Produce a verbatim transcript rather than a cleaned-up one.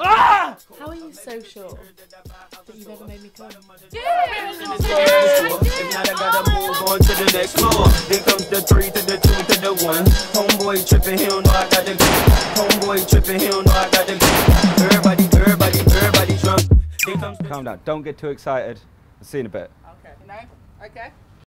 Ah! How are you so sure that you've never made me come? Yeah! Yeah. Move on to the next floor. Then comes the three to the two to the one. Homeboy tripping, he don't know I got the gun. Homeboy tripping, he don't know I got the gun. Everybody, everybody, everybody drunk. Then comes. Calm down. Don't get too excited. I'll see you in a bit. Okay. Okay.